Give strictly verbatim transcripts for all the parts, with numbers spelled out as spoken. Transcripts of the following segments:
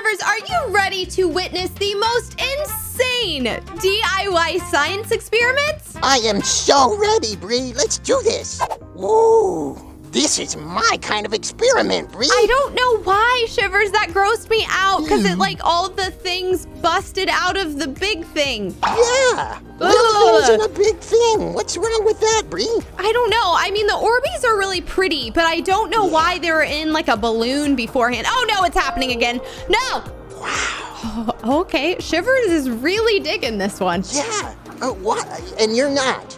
Shivers, are you ready to witness the most insane D I Y science experiments? I am so ready, Bri. Let's do this. Whoa. This is my kind of experiment, Bri. I don't know why, Shivers. That grossed me out because mm. it, like, all the things busted out of the big thing. Yeah. Little things in a big thing. What's wrong with that, Bri? I don't know. I mean, the Orbeez are really pretty, but I don't know yeah. why they were in, like, a balloon beforehand. Oh, no, it's happening again. No. Wow. Oh, okay. Shivers is really digging this one. Yeah. Uh, what? And you're not.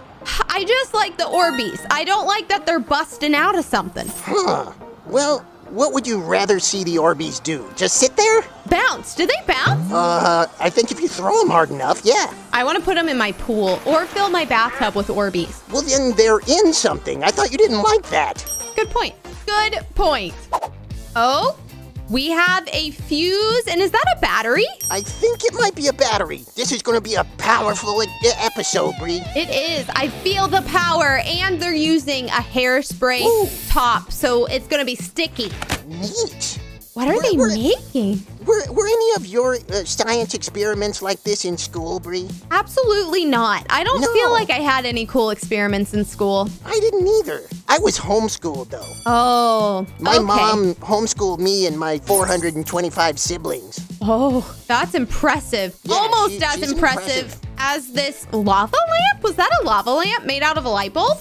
I just like the Orbeez. I don't like that they're busting out of something. Huh. Well, what would you rather see the Orbeez do? Just sit there? Bounce. Do they bounce? Uh, I think if you throw them hard enough, yeah. I want to put them in my pool or fill my bathtub with Orbeez. Well, then they're in something. I thought you didn't like that. Good point. Good point. Oh, we have a fuse, and is that a battery? I think it might be a battery. This is gonna be a powerful episode, Bri. It is, I feel the power, and they're using a hairspray Ooh. top, so it's gonna be sticky. Neat. What are we're, they we're, making? Were, were any of your uh, science experiments like this in school, Bri? Absolutely not. I don't no. feel like I had any cool experiments in school. I didn't either. I was homeschooled, though. Oh, My okay. mom homeschooled me and my four hundred twenty-five siblings. Oh, that's impressive. Yeah, Almost she, as impressive, impressive as this lava lamp. Was that a lava lamp made out of a light bulb?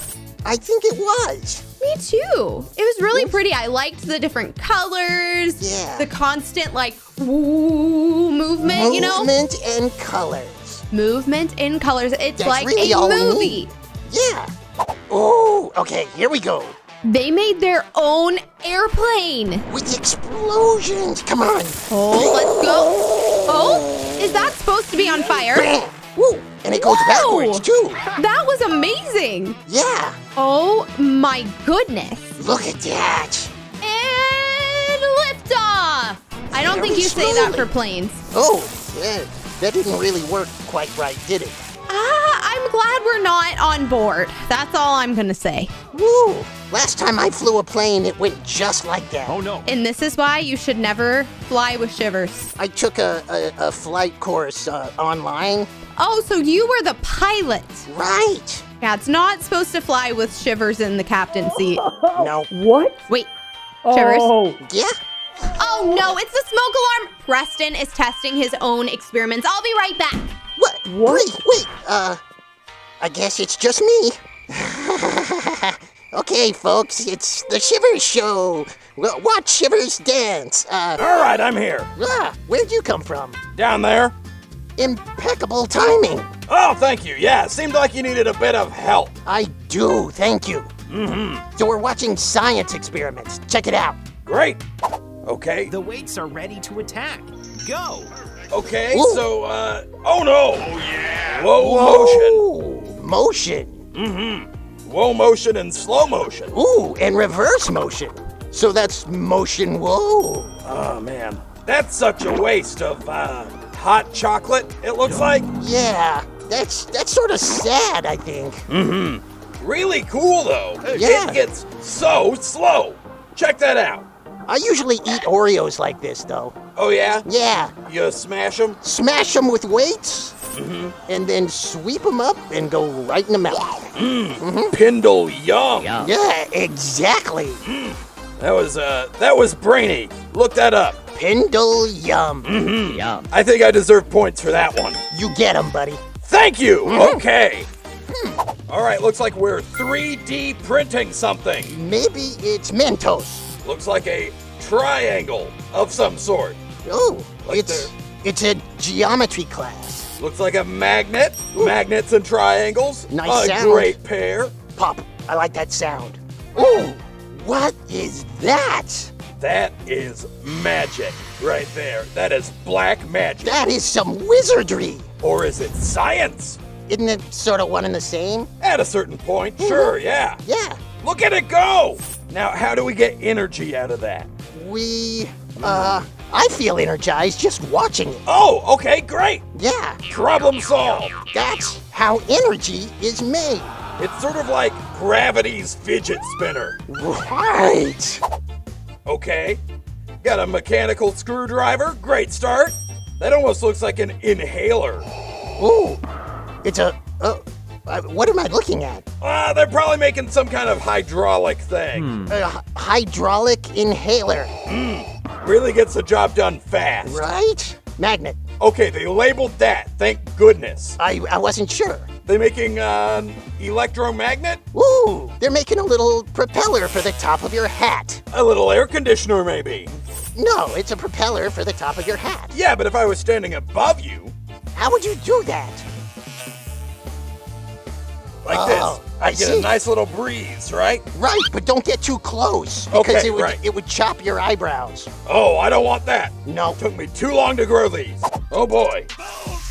I think it was. Me too. It was really pretty. I liked the different colors, yeah. the constant like ooh, movement, movement, you know? Movement and colors. Movement and colors. It's That's like really a movie. Yeah. Oh, okay, here we go. They made their own airplane. With explosions, come on. Oh, let's go. Oh, is that supposed to be on fire? Bam. Woo. And it goes Whoa. backwards, too. That was amazing. Yeah. Oh, my goodness. Look at that. And liftoff. I don't Very think you slowly. say that for planes. Oh, yeah. That didn't really work quite right, did it? Ah, I'm glad we're not on board. That's all I'm going to say. Woo. Last time I flew a plane, it went just like that. Oh, no. And this is why you should never fly with Shivers. I took a, a, a flight course uh, online. Oh, so you were the pilot. Right. Yeah, it's not supposed to fly with Shivers in the captain's seat. No. What? Wait. Shivers? Oh. Yeah? Oh, no, it's the smoke alarm. Preston is testing his own experiments. I'll be right back. What? What? Wait, wait. Uh, I guess it's just me. Okay, folks, it's the Shivers show. Watch Shivers dance. Uh, All right, I'm here. Uh, where'd you come from? Down there. Impeccable timing. Oh, thank you. Yeah, it seemed like you needed a bit of help. I do, thank you. Mm-hmm. So we're watching science experiments. Check it out. Great. Okay. The weights are ready to attack. Go. Okay, Ooh. so, uh, oh no. Oh, yeah. Whoa, Whoa motion. Motion. Mm-hmm. Whoa motion and slow motion. Ooh, and reverse motion. So that's motion whoa. Oh, man. That's such a waste of, uh... hot chocolate, it looks like. Yeah, that's that's sort of sad, I think. Mm-hmm. Really cool, though. Yeah. It gets so slow. Check that out. I usually eat Oreos like this, though. Oh, yeah? Yeah. You smash them? Smash them with weights, mm-hmm. and then sweep them up and go right in the mouth. Mm. Mm-hmm. Pindle yum. yum. Yeah, exactly. Mm. That was, uh, that was brainy. Look that up. Pindle yum. Mm-hmm. Yum. I think I deserve points for that one. You get them, buddy. Thank you. Mm-hmm. Okay. Hmm. All right, looks like we're three D printing something. Maybe it's Mentos. Looks like a triangle of some sort. Oh, like it's they're... it's a geometry class. Looks like a magnet. Ooh. Magnets and triangles. Nice a sound. A great pair. Pop. I like that sound. Ooh. What is that? That is magic right there. That is black magic. That is some wizardry. Or is it science? Isn't it sort of one and the same? At a certain point, mm-hmm. sure, yeah. Yeah. Look at it go. Now, how do we get energy out of that? We, uh, I feel energized just watching it. Oh, okay, great. Yeah. Problem solved. That's how energy is made. It's sort of like gravity's fidget spinner. Right. Okay. Got a mechanical screwdriver, great start. That almost looks like an inhaler. Ooh, it's a, oh, uh, what am I looking at? Ah, uh, they're probably making some kind of hydraulic thing. Hmm. Uh, hydraulic inhaler. Mm, really gets the job done fast. Right? Magnet. Okay, they labeled that, thank goodness. I, I wasn't sure. They making an uh, electromagnet? Ooh, they're making a little propeller for the top of your hat. A little air conditioner, maybe. No, it's a propeller for the top of your hat. Yeah, but if I was standing above you... How would you do that? Like oh, this. I, I get see. a nice little breeze, right? Right, but don't get too close. Because okay, it would, right. it would chop your eyebrows. Oh, I don't want that. No. It took me too long to grow these. Oh, boy.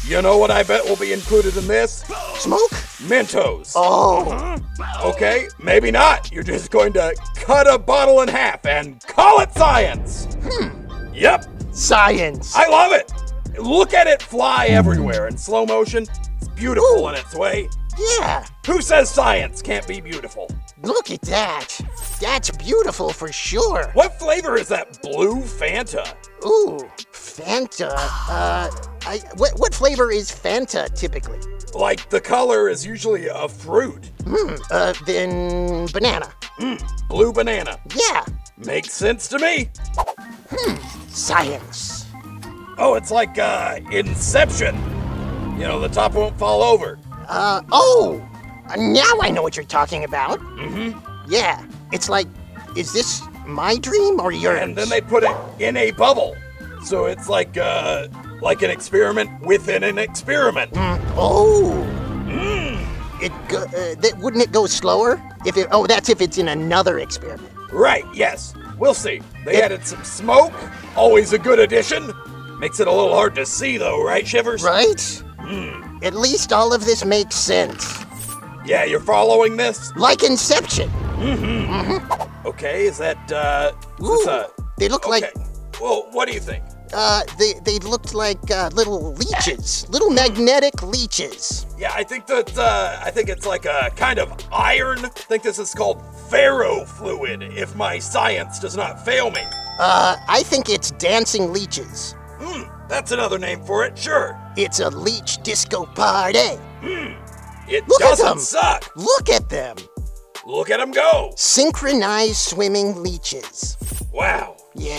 You know what I bet will be included in this? Smoke? Mentos. Oh. Uh-huh. Okay, maybe not. You're just going to cut a bottle in half and call it science. Hmm. Yep. Science. I love it. Look at it fly everywhere in slow motion. It's beautiful Ooh. in its way. Yeah. Who says science can't be beautiful? Look at that. That's beautiful for sure. What flavor is that blue Fanta? Ooh, Fanta. Uh, I, what, what flavor is Fanta typically? Like the color is usually a fruit. Hmm, uh, then banana. Mm, blue banana. Yeah. Makes sense to me. Hmm, science. Oh, it's like uh, Inception. You know, the top won't fall over. Uh, oh, now I know what you're talking about. Mm-hmm. Yeah, it's like, is this my dream or yours? And then they put it in a bubble. So it's like, uh, like an experiment within an experiment. Mm. Oh. Mm. It go, uh, that, wouldn't it go slower? If it, oh, that's if it's in another experiment. Right, yes, we'll see. They it, added some smoke, always a good addition. Makes it a little hard to see though, right, Shivers? Right. Hmm. At least all of this makes sense. Yeah, you're following this? Like Inception. Mm-hmm. Mm-hmm. Okay, is that, uh... Is Ooh, this a... They look okay. like... Well, what do you think? Uh, they, they looked like uh, little leeches. Little magnetic leeches. Yeah, I think that, uh, I think it's like a kind of iron. I think this is called ferrofluid, if my science does not fail me. Uh, I think it's dancing leeches. Hmm, that's another name for it, sure. It's a leech disco party. Hmm, it Look doesn't at them. suck. Look at them. Look at them go. Synchronized swimming leeches. Wow. Yeah.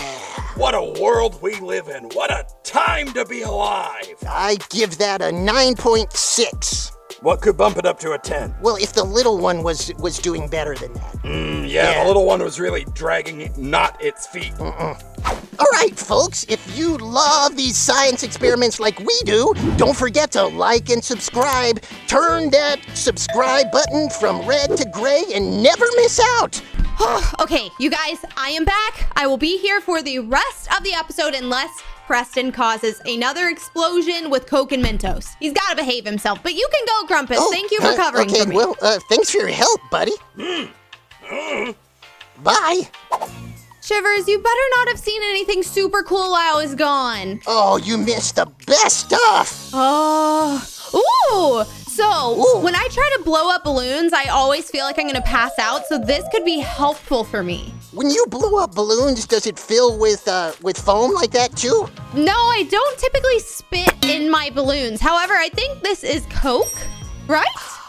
What a world we live in. What a time to be alive. I give that a nine point six. What could bump it up to a ten? Well, if the little one was was doing better than that. Mm, yeah, yeah, the little one was really dragging it, not its feet. Mm-mm. All right, folks, if you love these science experiments like we do, don't forget to like and subscribe. Turn that subscribe button from red to gray and never miss out. Okay, you guys, I am back. I will be here for the rest of the episode unless Preston causes another explosion with Coke and Mentos. He's got to behave himself, but you can go, Grumpus. Oh, Thank you for covering uh, okay, for me. Well, uh, thanks for your help, buddy. Mm. Mm. Bye. Shivers, you better not have seen anything super cool while I was gone. Oh, you missed the best stuff. Oh. Ooh. So, Ooh. when I try to blow up balloons, I always feel like I'm going to pass out, so this could be helpful for me. When you blow up balloons, does it fill with uh, with foam like that too? No, I don't typically spit in my balloons. However, I think this is Coke, right?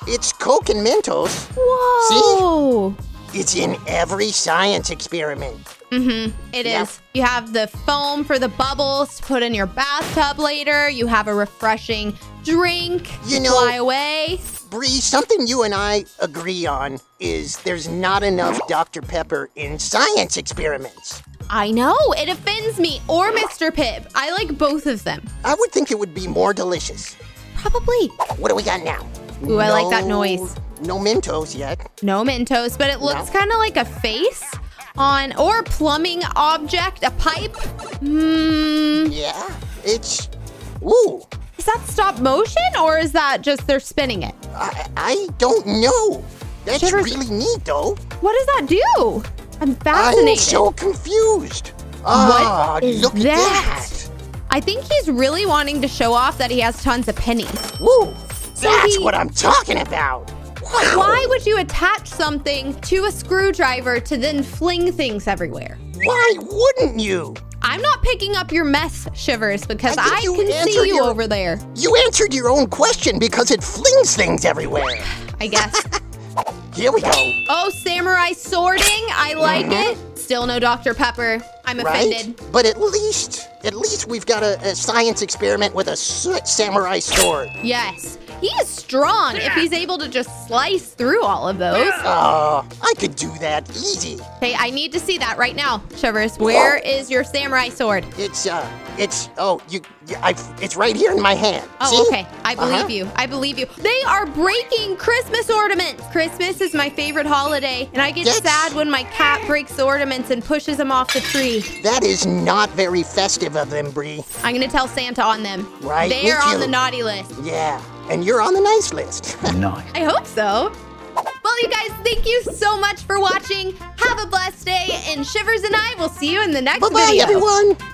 It's Coke and Mentos. Whoa. See? It's in every science experiment. Mm-hmm. It yeah. is. You have the foam for the bubbles to put in your bathtub later. You have a refreshing drink, you know, fly away. Bri, something you and I agree on is there's not enough Doctor Pepper in science experiments. I know, it offends me, or Mister Pibb. I like both of them. I would think it would be more delicious. Probably. What do we got now? Ooh, no, I like that noise. No Mentos yet. No Mentos, but it looks no. kind of like a face on, or plumbing object, a pipe. Hmm. Yeah, it's, ooh. Is that stop motion, or is that just they're spinning it? I, I don't know. That's Shivers. really neat, though. What does that do? I'm fascinated. I'm so confused. Ah, what is look that? At that. I think he's really wanting to show off that he has tons of pennies. Woo, so that's he, what I'm talking about. Wow. Why would you attach something to a screwdriver to then fling things everywhere? Why wouldn't you? I'm not picking up your mess, Shivers, because I, I can see you your, over there. You answered your own question because it flings things everywhere. I guess. Here we go. Oh, samurai sorting. I like mm-hmm. it. Still no Doctor Pepper. I'm offended. Right? But at least, at least we've got a, a science experiment with a samurai sword. Yes. He is strong if he's able to just slice through all of those. Oh, uh, I could do that easy. Hey, I need to see that right now, Shivers. Where Whoa. is your samurai sword? It's, uh, it's, oh, you, I, it's right here in my hand. Oh, see? Okay. I believe uh-huh. you. I believe you. They are breaking Christmas ornaments. Christmas is my favorite holiday, and I get That's... sad when my cat breaks ornaments and pushes them off the tree. That is not very festive of them, Bri. I'm going to tell Santa on them. Right. They are on you. the naughty list. Yeah. And you're on the nice list. Nice. I hope so. Well, you guys, thank you so much for watching. Have a blessed day, and Shivers and I will see you in the next Bye-bye, video. Bye-bye, everyone.